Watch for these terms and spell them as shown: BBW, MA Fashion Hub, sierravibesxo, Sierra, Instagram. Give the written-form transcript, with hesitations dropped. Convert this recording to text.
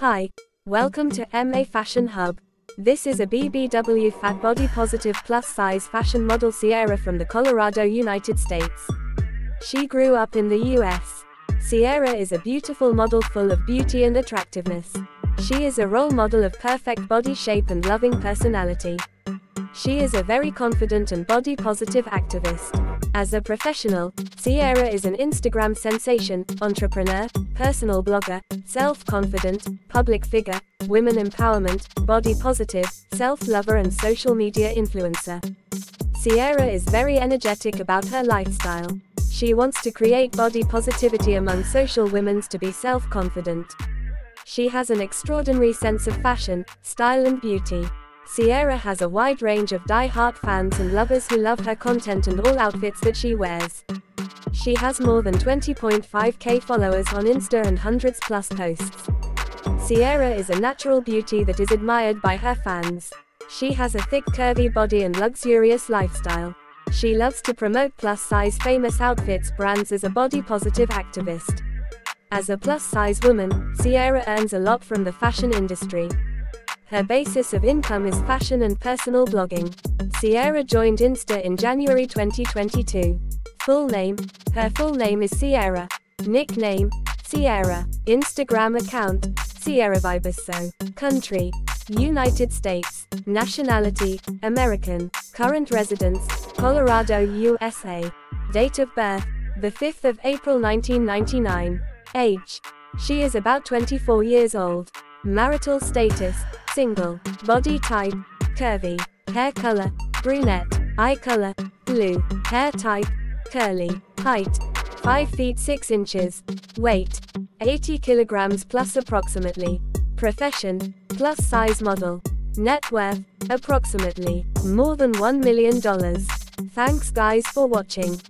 Hi, welcome to MA Fashion Hub. This is a BBW fat body positive plus size fashion model Sierra from the Colorado, United States. She grew up in the US. Sierra is a beautiful model full of beauty and attractiveness. She is a role model of perfect body shape and loving personality. She is a very confident and body positive activist. As a professional, Sierra is an Instagram sensation, entrepreneur, personal blogger, self-confident, public figure, women empowerment, body positive, self-lover and social media influencer. Sierra is very energetic about her lifestyle. She wants to create body positivity among social women to be self-confident. She has an extraordinary sense of fashion, style and beauty. Sierra has a wide range of die-hard fans and lovers who love her content and all outfits that she wears. She has more than 20.5K followers on Insta and hundreds plus posts. Sierra is a natural beauty that is admired by her fans. She has a thick curvy body and luxurious lifestyle. She loves to promote plus-size famous outfits brands as a body-positive activist. As a plus-size woman, Sierra earns a lot from the fashion industry. Her basis of income is fashion and personal blogging. Sierra joined Insta in January 2022. Full name. Her full name is Sierra. Nickname, Sierra. Instagram account, sierravibesxo. Country, United States. Nationality, American. Current residence, Colorado, USA. Date of birth, the 5th of April 1999. Age. She is about 24 years old. Marital status, single. Body type, curvy. Hair color, brunette. Eye color, blue. Hair type, curly. Height, 5 feet 6 inches. Weight, 80 kilograms plus approximately. Profession, plus size model. Net worth, approximately more than $1 million. Thanks guys for watching.